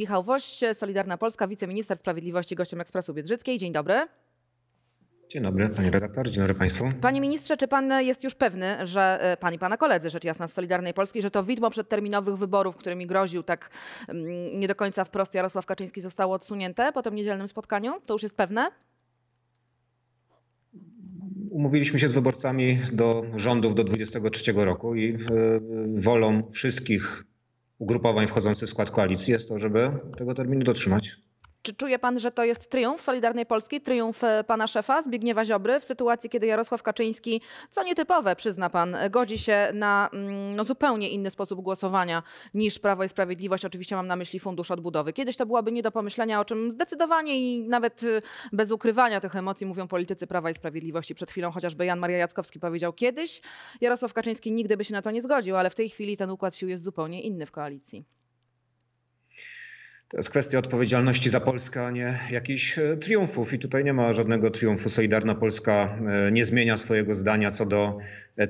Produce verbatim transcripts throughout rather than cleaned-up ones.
Michał Woś, Solidarna Polska, wiceminister sprawiedliwości, gościem Ekspresu Biedrzyckiej. Dzień dobry. Dzień dobry, pani redaktor, dzień dobry państwu. Panie ministrze, czy pan jest już pewny, że pan i pana koledzy, rzecz jasna, z Solidarnej Polski, że to widmo przedterminowych wyborów, którymi groził tak nie do końca wprost Jarosław Kaczyński, zostało odsunięte po tym niedzielnym spotkaniu? To już jest pewne? Umówiliśmy się z wyborcami do rządów do dwudziestego trzeciego roku i wolą wszystkich ugrupowań wchodzących w skład koalicji jest to, żeby tego terminu dotrzymać. Czy czuje pan, że to jest triumf Solidarnej Polski, triumf pana szefa Zbigniewa Ziobry w sytuacji, kiedy Jarosław Kaczyński, co nietypowe przyzna pan, godzi się na no, zupełnie inny sposób głosowania niż Prawo i Sprawiedliwość? Oczywiście mam na myśli Fundusz Odbudowy. Kiedyś to byłaby nie do pomyślenia, o czym zdecydowanie i nawet bez ukrywania tych emocji mówią politycy Prawa i Sprawiedliwości. Przed chwilą chociażby Jan Maria Jackowski powiedział: kiedyś Jarosław Kaczyński nigdy by się na to nie zgodził, ale w tej chwili ten układ sił jest zupełnie inny w koalicji. To jest kwestia odpowiedzialności za Polskę, a nie jakichś triumfów. I tutaj nie ma żadnego triumfu. Solidarna Polska nie zmienia swojego zdania co do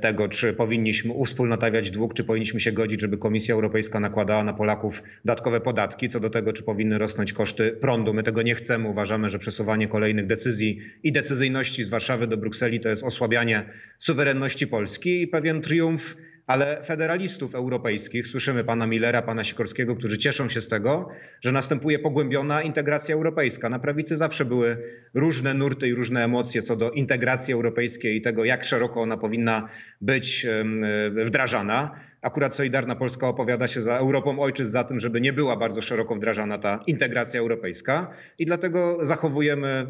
tego, czy powinniśmy uwspólnotawiać dług, czy powinniśmy się godzić, żeby Komisja Europejska nakładała na Polaków dodatkowe podatki, co do tego, czy powinny rosnąć koszty prądu. My tego nie chcemy. Uważamy, że przesuwanie kolejnych decyzji i decyzyjności z Warszawy do Brukseli to jest osłabianie suwerenności Polski i pewien triumf, ale federalistów europejskich. Słyszymy pana Millera, pana Sikorskiego, którzy cieszą się z tego, że następuje pogłębiona integracja europejska. Na prawicy zawsze były różne nurty i różne emocje co do integracji europejskiej i tego, jak szeroko ona powinna być wdrażana. Akurat Solidarna Polska opowiada się za Europą ojczyzn, za tym, żeby nie była bardzo szeroko wdrażana ta integracja europejska, i dlatego zachowujemy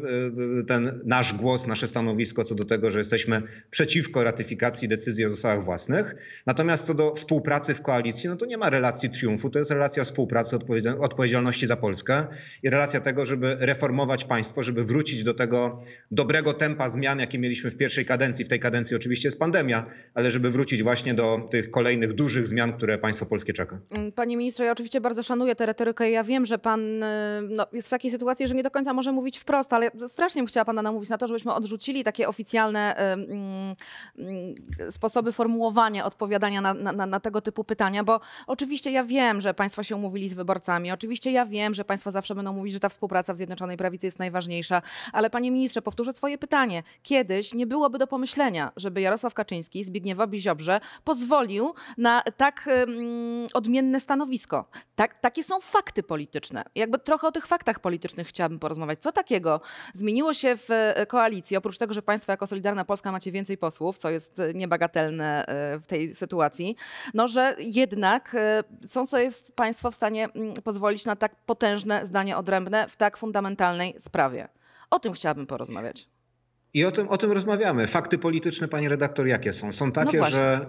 ten nasz głos, nasze stanowisko co do tego, że jesteśmy przeciwko ratyfikacji decyzji o zasobach własnych. Natomiast co do współpracy w koalicji, no to nie ma relacji triumfu, to jest relacja współpracy, odpowiedzialności za Polskę i relacja tego, żeby reformować państwo, żeby wrócić do tego dobrego tempa zmian, jakie mieliśmy w pierwszej kadencji. W tej kadencji oczywiście jest pandemia, ale żeby wrócić właśnie do tych kolejnych dużych zmian, które państwo polskie czeka. Panie ministrze, ja oczywiście bardzo szanuję tę retorykę. Ja wiem, że pan no, jest w takiej sytuacji, że nie do końca może mówić wprost, ale strasznie bym chciała pana namówić na to, żebyśmy odrzucili takie oficjalne mm, sposoby formułowania odpowiadania na, na, na tego typu pytania, bo oczywiście ja wiem, że państwo się umówili z wyborcami, oczywiście ja wiem, że państwo zawsze będą mówić, że ta współpraca w Zjednoczonej Prawicy jest najważniejsza, ale panie ministrze, powtórzę swoje pytanie. Kiedyś nie byłoby do pomyślenia, żeby Jarosław Kaczyński Zbigniewowi Ziobrze pozwolił na tak um, odmienne stanowisko. Tak, takie są fakty polityczne. Jakby trochę o tych faktach politycznych chciałabym porozmawiać. Co takiego zmieniło się w koalicji, oprócz tego, że państwo jako Solidarna Polska macie więcej posłów, co jest niebagatelne w tej sytuacji, no że jednak są sobie państwo w stanie pozwolić na tak potężne zdanie odrębne w tak fundamentalnej sprawie. O tym chciałabym porozmawiać. I o tym, o tym rozmawiamy. Fakty polityczne, pani redaktor, jakie są? Są takie, no że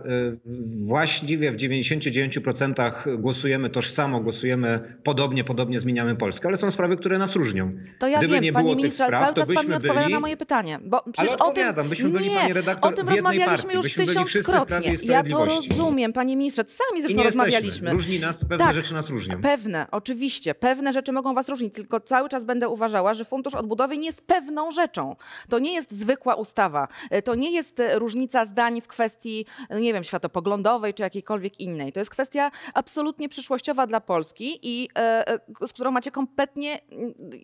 właściwie w dziewięćdziesięciu dziewięciu procentach głosujemy tożsamo, głosujemy podobnie, podobnie zmieniamy Polskę, ale są sprawy, które nas różnią. To ja Gdyby wiem, nie było tych spraw, to byśmy byli... Panie ministrze, cały czas pan nie odpowiada na moje pytanie. Bo ale odpowiadam, tym... byśmy byli, nie, pani redaktor, o tym w jednej rozmawialiśmy już tysiąckrotnie. Ja to rozumiem, panie ministrze, sami zresztą rozmawialiśmy. Różni nas, pewne tak, rzeczy nas różnią. Pewne, oczywiście. Pewne rzeczy mogą was różnić, tylko cały czas będę uważała, że Fundusz Odbudowy nie jest pewną rzeczą. To nie jest zwykła ustawa. To nie jest różnica zdań w kwestii, nie wiem, światopoglądowej czy jakiejkolwiek innej. To jest kwestia absolutnie przyszłościowa dla Polski i e, z którą macie kompletnie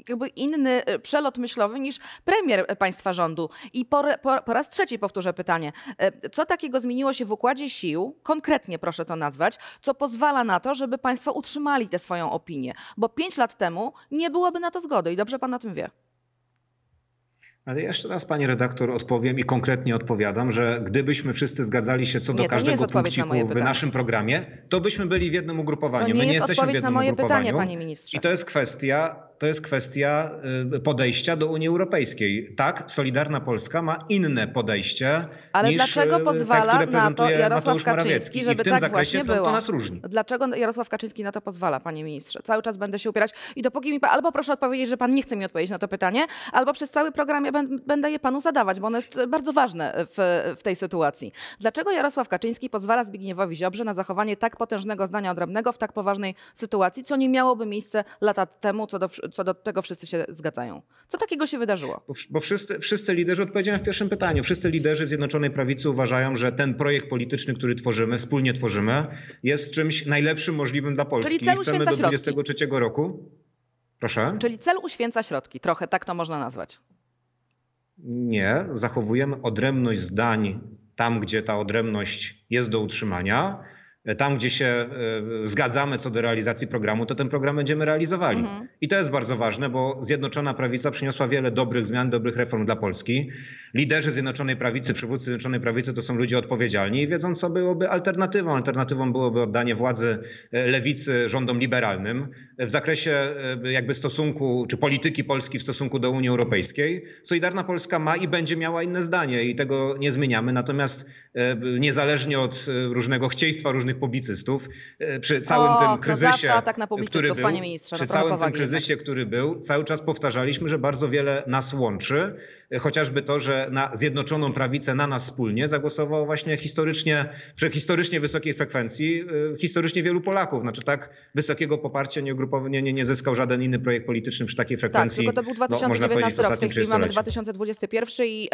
jakby inny przelot myślowy niż premier państwa rządu. I po, po, po raz trzeci powtórzę pytanie. Co takiego zmieniło się w układzie sił, konkretnie proszę to nazwać, co pozwala na to, żeby państwo utrzymali tę swoją opinię? Bo pięć lat temu nie byłoby na to zgody i dobrze pan o tym wie. Ale jeszcze raz, pani redaktor, odpowiem i konkretnie odpowiadam, że gdybyśmy wszyscy zgadzali się co do nie, każdego punkciku na w naszym programie, to byśmy byli w jednym ugrupowaniu. To nie My jest nie jesteśmy w jednym na moje ugrupowaniu. Pytanie, panie ministrze. I to jest kwestia... To jest kwestia podejścia do Unii Europejskiej. Tak, Solidarna Polska ma inne podejście Ale niż dlaczego pozwala te, na to Jarosław Kaczyński, żeby tak zakresie, właśnie było? To, to nas różni. Dlaczego Jarosław Kaczyński na to pozwala, panie ministrze? Cały czas będę się upierać i dopóki mi pan... Albo proszę odpowiedzieć, że pan nie chce mi odpowiedzieć na to pytanie, albo przez cały program ja będę je panu zadawać, bo ono jest bardzo ważne w, w tej sytuacji. Dlaczego Jarosław Kaczyński pozwala Zbigniewowi Ziobrze na zachowanie tak potężnego zdania odrębnego w tak poważnej sytuacji, co nie miałoby miejsca lata temu co do co do tego wszyscy się zgadzają. Co takiego się wydarzyło? Bo, bo wszyscy, wszyscy liderzy, odpowiedziałem w pierwszym pytaniu, wszyscy liderzy Zjednoczonej Prawicy uważają, że ten projekt polityczny, który tworzymy, wspólnie tworzymy, jest czymś najlepszym możliwym dla Polski. Czyli chcemy do dwudziestego trzeciego roku. Proszę? Czyli cel uświęca środki, trochę tak to można nazwać. Nie, zachowujemy odrębność zdań tam, gdzie ta odrębność jest do utrzymania. Tam, gdzie się zgadzamy co do realizacji programu, to ten program będziemy realizowali. Mhm. I to jest bardzo ważne, bo Zjednoczona Prawica przyniosła wiele dobrych zmian, dobrych reform dla Polski. Liderzy Zjednoczonej Prawicy, przywódcy Zjednoczonej Prawicy to są ludzie odpowiedzialni i wiedzą, co byłoby alternatywą. Alternatywą byłoby oddanie władzy lewicy rządom liberalnym w zakresie jakby stosunku, czy polityki Polski w stosunku do Unii Europejskiej. Solidarna Polska ma i będzie miała inne zdanie i tego nie zmieniamy. Natomiast niezależnie od różnego chcieństwa, różnych publicystów, przy całym o, tym kryzysie, no tak na który był, panie ministrze, przy całym tym kryzysie, który był, cały czas powtarzaliśmy, że bardzo wiele nas łączy. Chociażby to, że na Zjednoczoną Prawicę, na nas wspólnie zagłosowało właśnie historycznie, przy historycznie wysokiej frekwencji, historycznie wielu Polaków. Znaczy tak wysokiego poparcia nie, nie, nie zyskał żaden inny projekt polityczny przy takiej frekwencji. Tak, tylko to był dwa tysiące dziewiętnasty no, rok, w tej chwili mamy dwa tysiące dwudziesty pierwszy i,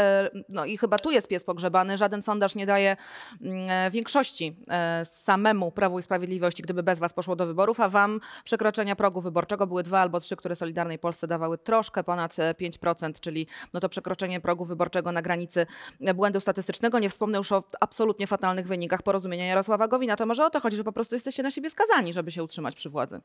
no, i chyba tu jest pies pogrzebany. Żaden sondaż nie daje większości samemu Prawu i Sprawiedliwości, gdyby bez was poszło do wyborów, a wam przekroczenia progu wyborczego były dwa albo trzy, które Solidarnej Polsce dawały troszkę ponad pięć procent, czyli no to przekroczenie progu wyborczego na granicy błędu statystycznego. Nie wspomnę już o absolutnie fatalnych wynikach porozumienia Jarosława Gowina. To może o to chodzi, że po prostu jesteście na siebie skazani, żeby się utrzymać przy władzy.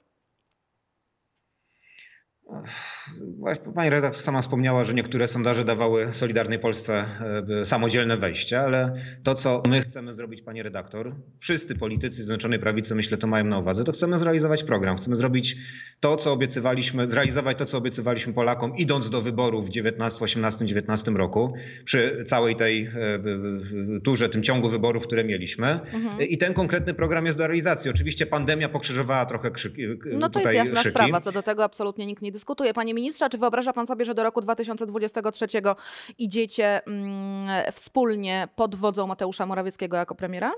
Pani redaktor sama wspomniała, że niektóre sondaże dawały Solidarnej Polsce samodzielne wejście, ale to, co my chcemy zrobić, pani redaktor, wszyscy politycy Zjednoczonej Prawicy, myślę, to mają na uwadze, to chcemy zrealizować program. Chcemy zrobić to, co obiecywaliśmy, zrealizować to, co obiecywaliśmy Polakom, idąc do wyborów w dziewiętnastym, osiemnastym, dziewiętnastym roku, przy całej tej turze, tym ciągu wyborów, które mieliśmy. Mhm. I ten konkretny program jest do realizacji. Oczywiście pandemia pokrzyżowała trochę krzyki. No to tutaj jest jasna szyki. Sprawa, co do tego absolutnie nikt nie dyskutuje. Dyskutuje. Panie ministrze, czy wyobraża pan sobie, że do roku dwa tysiące dwudziestego trzeciego idziecie mm, wspólnie pod wodzą Mateusza Morawieckiego jako premiera?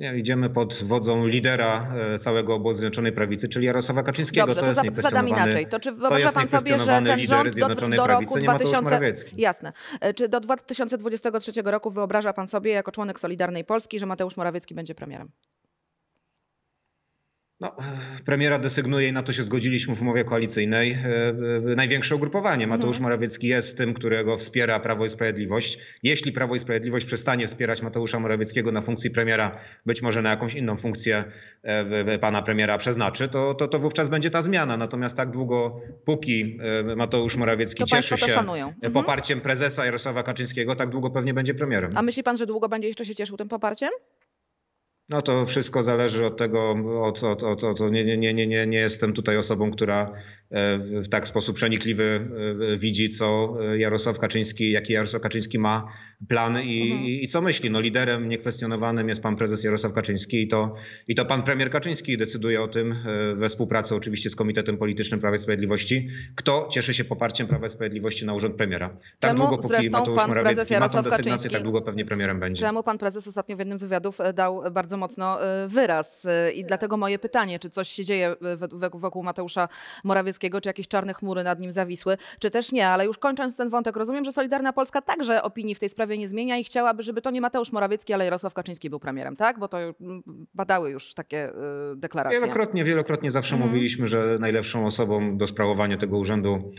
Nie, idziemy pod wodzą lidera całego obozu Zjednoczonej Prawicy, czyli Jarosława Kaczyńskiego. Dobrze, to, to jest niekwestionowany, zadam inaczej. To czy wyobraża pan sobie, że ten rząd do, do roku dwa tysiące dwudziestego trzeciego... Jasne. Czy do dwa tysiące dwudziestego trzeciego roku wyobraża pan sobie jako członek Solidarnej Polski, że Mateusz Morawiecki będzie premierem? No, premiera desygnuje i na to się zgodziliśmy w umowie koalicyjnej. Największe ugrupowanie. Mateusz Morawiecki jest tym, którego wspiera Prawo i Sprawiedliwość. Jeśli Prawo i Sprawiedliwość przestanie wspierać Mateusza Morawieckiego na funkcji premiera, być może na jakąś inną funkcję pana premiera przeznaczy, to, to, to wówczas będzie ta zmiana. Natomiast tak długo, póki Mateusz Morawiecki cieszy się poparciem prezesa Jarosława Kaczyńskiego, tak długo pewnie będzie premierem. A myśli pan, że długo będzie jeszcze się cieszył tym poparciem? No to wszystko zależy od tego, od, od, od, od, od, nie, nie, nie, nie, nie jestem tutaj osobą, która w tak sposób przenikliwy widzi, co Jarosław Kaczyński, jaki Jarosław Kaczyński ma plan i, mhm. i, i co myśli. No liderem niekwestionowanym jest pan prezes Jarosław Kaczyński i to, i to pan premier Kaczyński decyduje o tym we współpracy oczywiście z Komitetem Politycznym Prawa i Sprawiedliwości, kto cieszy się poparciem Prawa i Sprawiedliwości na urząd premiera. Tak Czemu długo, póki Mateusz Morawiecki ma tą desygnację, Kaczyński, tak długo pewnie premierem będzie. Czemu pan prezes ostatnio w jednym z wywiadów dał bardzo mocno wyraz i dlatego moje pytanie, czy coś się dzieje wokół Mateusza Morawieckiego, czy jakieś czarne chmury nad nim zawisły, czy też nie, ale już kończąc ten wątek, rozumiem, że Solidarna Polska także opinii w tej sprawie nie zmienia i chciałaby, żeby to nie Mateusz Morawiecki, ale Jarosław Kaczyński był premierem, tak? Bo to badały już takie deklaracje. Wielokrotnie, wielokrotnie zawsze hmm. mówiliśmy, że najlepszą osobą do sprawowania tego urzędu,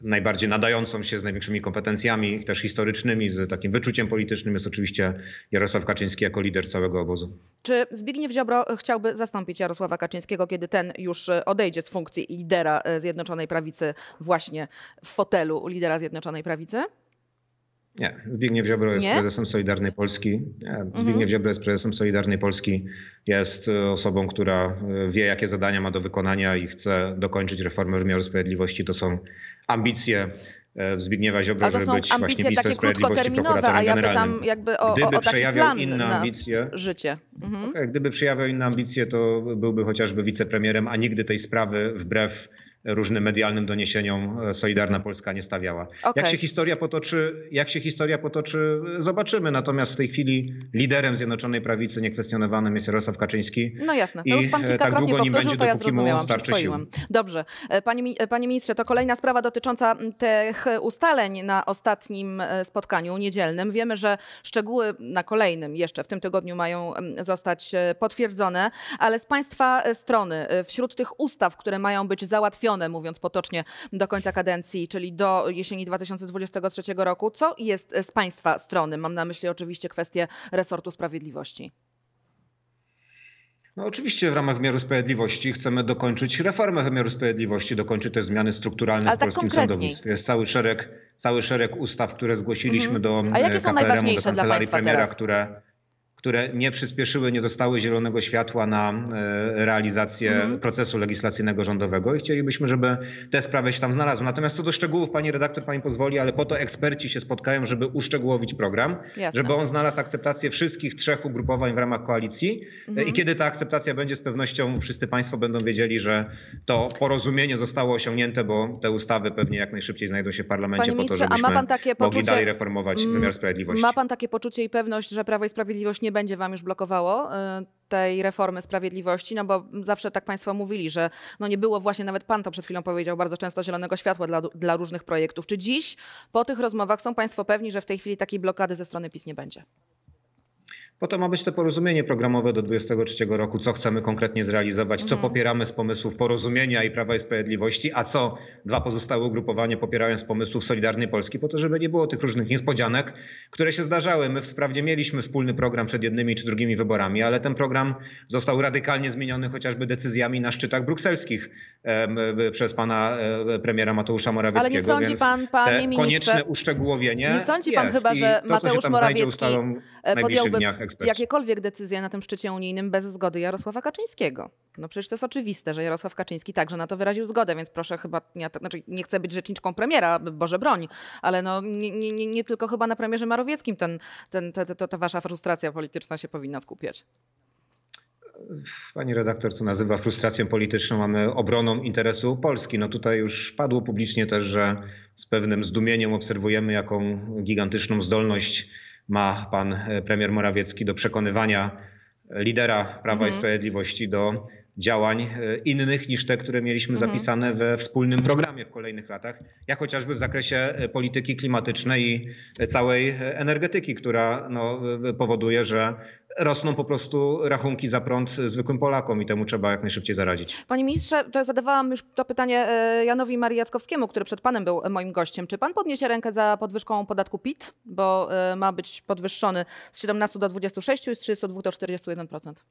najbardziej nadającą się, z największymi kompetencjami, też historycznymi, z takim wyczuciem politycznym jest oczywiście Jarosław Kaczyński jako lider całego obozu. Czy Zbigniew Ziobro chciałby zastąpić Jarosława Kaczyńskiego, kiedy ten już odejdzie z funkcji lidera Zjednoczonej Prawicy, właśnie w fotelu lidera Zjednoczonej Prawicy? Nie, Zbigniew Ziobro jest Nie? prezesem Solidarnej Polski. Nie, Zbigniew Ziobro jest prezesem Solidarnej Polski. Jest osobą, która wie, jakie zadania ma do wykonania i chce dokończyć reformę wymiaru sprawiedliwości. To są ambicje Zbigniewa Ziobro, żeby być właśnie ministrem sprawiedliwości, prokuratorem a ja generalnym. Pytam jakby o, gdyby o przejawiał inne ambicje, życie. Mhm. Okay, gdyby przejawiał inne ambicje, to byłby chociażby wicepremierem, a nigdy tej sprawy wbrew różnym medialnym doniesieniom Solidarna Polska nie stawiała. Okay. Jak się historia potoczy, jak się historia potoczy, zobaczymy. Natomiast w tej chwili liderem Zjednoczonej Prawicy niekwestionowanym jest Jarosław Kaczyński. No jasne, to już pan kilkakrotnie powtórzył, nim będzie, to ja zrozumiałam, przyswoiłam. Dobrze. Panie, panie ministrze, to kolejna sprawa dotycząca tych ustaleń na ostatnim spotkaniu niedzielnym. Wiemy, że szczegóły na kolejnym jeszcze w tym tygodniu mają zostać potwierdzone, ale z państwa strony wśród tych ustaw, które mają być załatwione, mówiąc potocznie, do końca kadencji, czyli do jesieni dwa tysiące dwudziestego trzeciego roku. Co jest z państwa strony? Mam na myśli oczywiście kwestię resortu sprawiedliwości. No oczywiście w ramach wymiaru sprawiedliwości chcemy dokończyć reformę wymiaru sprawiedliwości, dokończyć te zmiany strukturalne Ale w tak polskim konkretniej. sądownictwie. Jest cały szereg, cały szereg ustaw, które zgłosiliśmy mhm. do K P R M u, do Kancelarii Premiera, które... które nie przyspieszyły, nie dostały zielonego światła na realizację mhm. procesu legislacyjnego rządowego i chcielibyśmy, żeby te sprawy się tam znalazły. Natomiast co do szczegółów, pani redaktor, pani pozwoli, ale po to eksperci się spotkają, żeby uszczegółowić program, Jasne. żeby on znalazł akceptację wszystkich trzech ugrupowań w ramach koalicji mhm. i kiedy ta akceptacja będzie, z pewnością wszyscy państwo będą wiedzieli, że to porozumienie zostało osiągnięte, bo te ustawy pewnie jak najszybciej znajdą się w parlamencie Panie po to, żebyśmy a ma pan takie poczucie... mogli dalej reformować wymiar sprawiedliwości. Ma pan takie poczucie i pewność, że Prawo i Sprawiedliwość nie Nie będzie wam już blokowało tej reformy sprawiedliwości, no bo zawsze tak państwo mówili, że no nie było właśnie, nawet pan to przed chwilą powiedział, bardzo często zielonego światła dla, dla różnych projektów. Czy dziś po tych rozmowach są państwo pewni, że w tej chwili takiej blokady ze strony PiS nie będzie? Po to ma być to porozumienie programowe do dwudziestego trzeciego roku, co chcemy konkretnie zrealizować, co popieramy z pomysłów Porozumienia i Prawa i Sprawiedliwości, a co dwa pozostałe ugrupowania popierają z pomysłów Solidarnej Polski, po to, żeby nie było tych różnych niespodzianek, które się zdarzały. My wprawdzie mieliśmy wspólny program przed jednymi czy drugimi wyborami, ale ten program został radykalnie zmieniony chociażby decyzjami na szczytach brukselskich przez pana premiera Mateusza Morawieckiego. Ale nie sądzi Więc pan, panie te ministrze, konieczne uszczegółowienie Nie sądzi pan jest. chyba, że to, Mateusz Morawiecki podjąłby jakiekolwiek decyzje na tym szczycie unijnym bez zgody Jarosława Kaczyńskiego. No przecież to jest oczywiste, że Jarosław Kaczyński także na to wyraził zgodę, więc proszę chyba, ja, to, znaczy nie chcę być rzeczniczką premiera, Boże broń, ale no nie, nie, nie tylko chyba na premierze Morawieckim ten, ten, te, to, ta wasza frustracja polityczna się powinna skupiać. Pani redaktor to nazywa frustracją polityczną, mamy obroną interesu Polski. No tutaj już padło publicznie też, że z pewnym zdumieniem obserwujemy, jaką gigantyczną zdolność ma pan premier Morawiecki do przekonywania lidera Prawa mhm. i Sprawiedliwości do działań innych niż te, które mieliśmy mhm. zapisane we wspólnym programie w kolejnych latach, jak chociażby w zakresie polityki klimatycznej i całej energetyki, która no, powoduje, że rosną po prostu rachunki za prąd zwykłym Polakom i temu trzeba jak najszybciej zaradzić. Panie ministrze, to zadawałam już to pytanie Janowi Marii Jackowskiemu, który przed panem był moim gościem. Czy pan podniesie rękę za podwyżką podatku P I T, bo ma być podwyższony z siedemnastu do dwudziestu sześciu i z trzydziestu dwóch do czterdziestu jeden procent?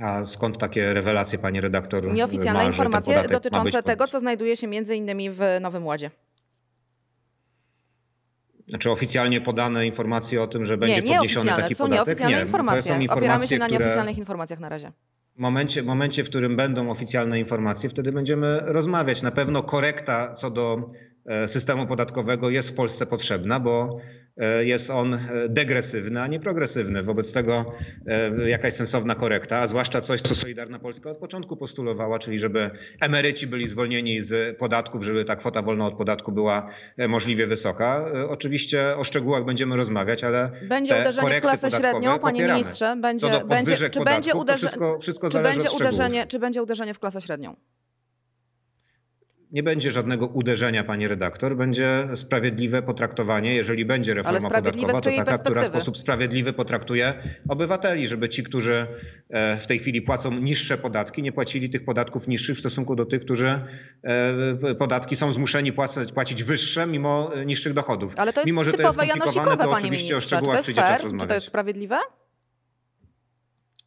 A skąd takie rewelacje, pani redaktor? Nieoficjalne ma, informacje dotyczące tego, co znajduje się między innymi w Nowym Ładzie. Znaczy oficjalnie podane informacje o tym, że będzie nie, nie podniesiony taki podatek? Nieoficjalne nie, informacje. To są informacje, opieramy się na nieoficjalnych które... informacjach na razie. W momencie, w momencie, w którym będą oficjalne informacje, wtedy będziemy rozmawiać. Na pewno korekta co do systemu podatkowego jest w Polsce potrzebna, bo jest on degresywny, a nie progresywny. Wobec tego jakaś sensowna korekta, a zwłaszcza coś, co Solidarna Polska od początku postulowała, czyli żeby emeryci byli zwolnieni z podatków, żeby ta kwota wolna od podatku była możliwie wysoka. Oczywiście o szczegółach będziemy rozmawiać, ale będzie te uderzenie w klasę średnią, panie ministrze, będzie, co do podwyżek czy podatków, będzie uderze... wszystko, wszystko czy zależy będzie od uderzenie, Czy będzie uderzenie w klasę średnią? Nie będzie żadnego uderzenia, pani redaktor. Będzie sprawiedliwe potraktowanie, jeżeli będzie reforma podatkowa, to taka, która w sposób sprawiedliwy potraktuje obywateli, żeby ci, którzy w tej chwili płacą niższe podatki, nie płacili tych podatków niższych w stosunku do tych, którzy podatki są zmuszeni płacać, płacić wyższe mimo niższych dochodów. Ale to jest mimo, że to jest skomplikowane, to oczywiście o szczegółach przyjdzie czas rozmawiać. Czy to jest sprawiedliwe?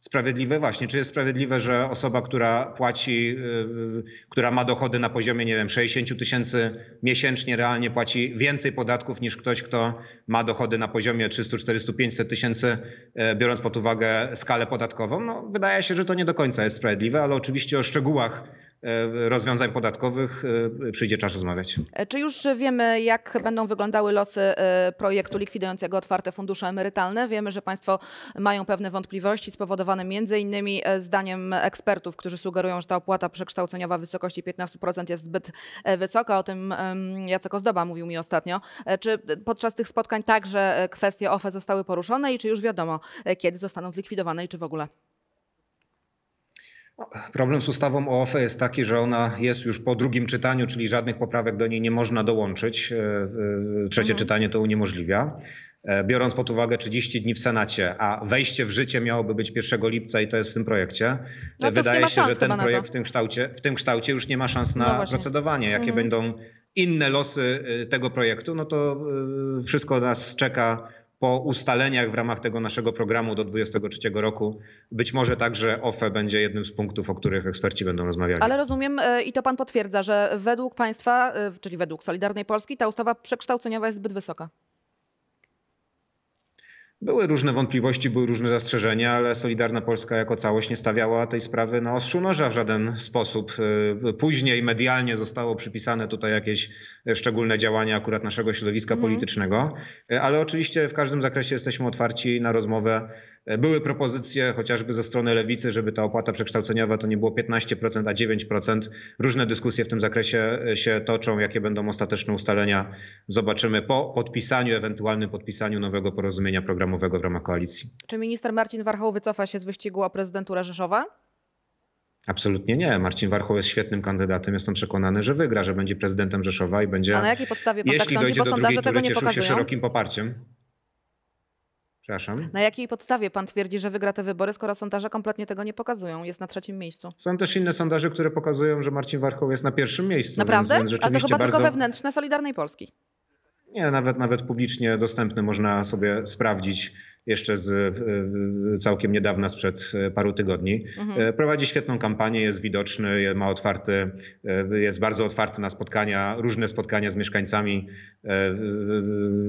Sprawiedliwe właśnie. Czy jest sprawiedliwe, że osoba, która płaci, yy, która ma dochody na poziomie, nie wiem, sześćdziesięciu tysięcy miesięcznie realnie płaci więcej podatków niż ktoś, kto ma dochody na poziomie trzystu, czterystu, pięciuset tysięcy, yy, biorąc pod uwagę skalę podatkową? No, wydaje się, że to nie do końca jest sprawiedliwe, ale oczywiście o szczegółach rozwiązań podatkowych przyjdzie czas rozmawiać. Czy już wiemy, jak będą wyglądały losy projektu likwidującego otwarte fundusze emerytalne? Wiemy, że państwo mają pewne wątpliwości spowodowane między innymi zdaniem ekspertów, którzy sugerują, że ta opłata przekształceniowa w wysokości piętnastu procent jest zbyt wysoka. O tym Jacek Ozdoba mówił mi ostatnio. Czy podczas tych spotkań także kwestie O F E zostały poruszone i czy już wiadomo, kiedy zostaną zlikwidowane i czy w ogóle? Problem z ustawą o O F E jest taki, że ona jest już po drugim czytaniu, czyli żadnych poprawek do niej nie można dołączyć. Trzecie mhm. czytanie to uniemożliwia. Biorąc pod uwagę trzydzieści dni w Senacie, a wejście w życie miałoby być pierwszego lipca i to jest w tym projekcie, no wydaje się, że ten projekt w tym, kształcie, w tym kształcie już nie ma szans na no procedowanie. Jakie mhm. będą inne losy tego projektu, no to wszystko nas czeka po ustaleniach w ramach tego naszego programu do dwudziestego trzeciego roku. Być może także O F E będzie jednym z punktów, o których eksperci będą rozmawiali. Ale rozumiem i to pan potwierdza, że według państwa, czyli według Solidarnej Polski, ta ustawa przekształceniowa jest zbyt wysoka. Były różne wątpliwości, były różne zastrzeżenia, ale Solidarna Polska jako całość nie stawiała tej sprawy na ostrzu noża w żaden sposób. Później medialnie zostało przypisane tutaj jakieś szczególne działania akurat naszego środowiska mm. politycznego, ale oczywiście w każdym zakresie jesteśmy otwarci na rozmowę. Były propozycje chociażby ze strony Lewicy, żeby ta opłata przekształceniowa to nie było piętnaście procent, a dziewięć procent. Różne dyskusje w tym zakresie się toczą. Jakie będą ostateczne ustalenia, zobaczymy po podpisaniu, ewentualnym podpisaniu nowego porozumienia programu w ramach koalicji. Czy minister Marcin Warchoł wycofa się z wyścigu o prezydenturę Rzeszowa? Absolutnie nie. Marcin Warchoł jest świetnym kandydatem. Jestem przekonany, że wygra, że będzie prezydentem Rzeszowa i będzie... A na jakiej podstawie pan tak sądzi, bo sondaże tego nie pokazują? Jeśli dojdzie do drugiej tury, cieszył się szerokim poparciem. Przepraszam. Na jakiej podstawie pan twierdzi, że wygra te wybory, skoro sondaże kompletnie tego nie pokazują? Jest na trzecim miejscu. Są też inne sondaże, które pokazują, że Marcin Warchoł jest na pierwszym miejscu. Naprawdę? Więc, więc A to chyba bardzo... tylko wewnętrzne Solidarnej Polski. Nie, nawet, nawet publicznie dostępny można sobie sprawdzić jeszcze z całkiem niedawna, sprzed paru tygodni. Mhm. Prowadzi świetną kampanię, jest widoczny, ma otwarty, jest bardzo otwarty na spotkania, różne spotkania z mieszkańcami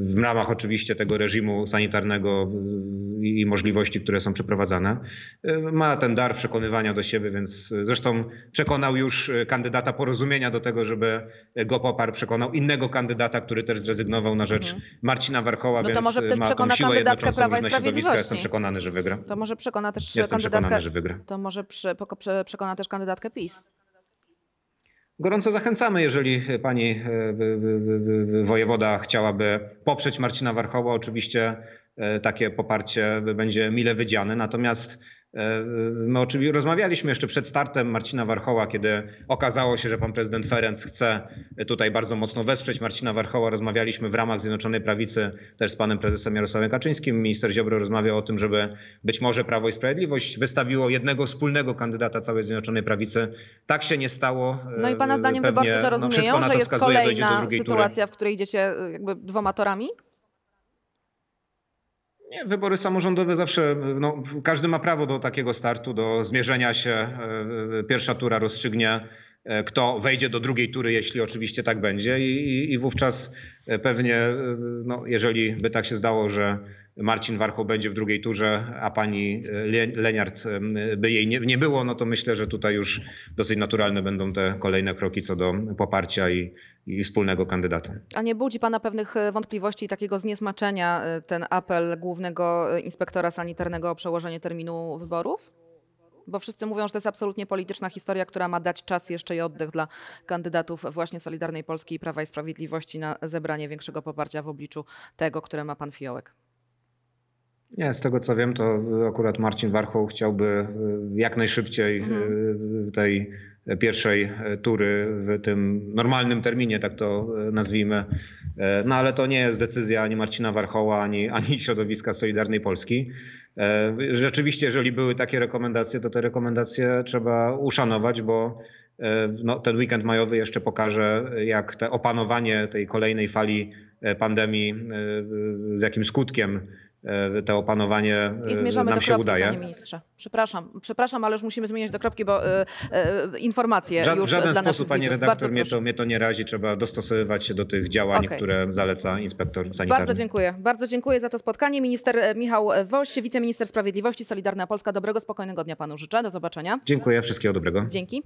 w ramach oczywiście tego reżimu sanitarnego i możliwości, które są przeprowadzane. Ma ten dar przekonywania do siebie, więc zresztą przekonał już kandydata Porozumienia do tego, żeby go poparł, przekonał innego kandydata, który też zrezygnował na rzecz mhm. Marcina Warchoła, no to może więc ma tą siłę jednoczącą różne środowiska. Jestem przekonany, że wygra. To może przekona też Jestem przekonany, że wygra. To może przy, przekona też kandydatkę PiS. Gorąco zachęcamy, jeżeli pani wojewoda chciałaby poprzeć Marcina Warchoła. Oczywiście takie poparcie będzie mile widziane. Natomiast my oczywiście rozmawialiśmy jeszcze przed startem Marcina Warchoła, kiedy okazało się, że pan prezydent Ferenc chce tutaj bardzo mocno wesprzeć Marcina Warchoła. Rozmawialiśmy w ramach Zjednoczonej Prawicy też z panem prezesem Jarosławem Kaczyńskim. Minister Ziobro rozmawiał o tym, żeby być może Prawo i Sprawiedliwość wystawiło jednego wspólnego kandydata całej Zjednoczonej Prawicy. Tak się nie stało. No i pana zdaniem Pewnie, wyborcy to rozumieją, no że to jest wskazuje, kolejna sytuacja, tury. w której idziecie jakby dwoma torami? Nie, wybory samorządowe zawsze, no, każdy ma prawo do takiego startu, do zmierzenia się. Pierwsza tura rozstrzygnie, kto wejdzie do drugiej tury, jeśli oczywiście tak będzie. I, i wówczas pewnie, no, jeżeli by tak się zdało, że Marcin Warchoł będzie w drugiej turze, a pani Leniart by jej nie, nie było, no to myślę, że tutaj już dosyć naturalne będą te kolejne kroki co do poparcia i, i wspólnego kandydata. A nie budzi pana pewnych wątpliwości i takiego zniesmaczenia ten apel głównego inspektora sanitarnego o przełożenie terminu wyborów? Bo wszyscy mówią, że to jest absolutnie polityczna historia, która ma dać czas jeszcze i oddech dla kandydatów właśnie Solidarnej Polski i Prawa i Sprawiedliwości na zebranie większego poparcia w obliczu tego, które ma pan Fiołek. Nie, z tego co wiem, to akurat Marcin Warchoł chciałby jak najszybciej mhm. tej pierwszej tury w tym normalnym terminie, tak to nazwijmy. No ale to nie jest decyzja ani Marcina Warchoła, ani, ani środowiska Solidarnej Polski. Rzeczywiście, jeżeli były takie rekomendacje, to te rekomendacje trzeba uszanować, bo no, ten weekend majowy jeszcze pokaże, jak to opanowanie tej kolejnej fali pandemii, z jakim skutkiem to opanowanie I zmierzamy nam do się kropki, udaje. Panie ministrze. Przepraszam, przepraszam, ale już musimy zmieniać do kropki, bo y, y, informacje Ża już w żaden dla sposób, pani redaktor, mnie to, mnie to nie razi. Trzeba dostosowywać się do tych działań, okay. które zaleca inspektor sanitarny. Bardzo dziękuję. Bardzo dziękuję za to spotkanie. Minister Michał Woś, wiceminister sprawiedliwości, Solidarna Polska. Dobrego, spokojnego dnia panu życzę. Do zobaczenia. Dziękuję. Wszystkiego dobrego. Dzięki.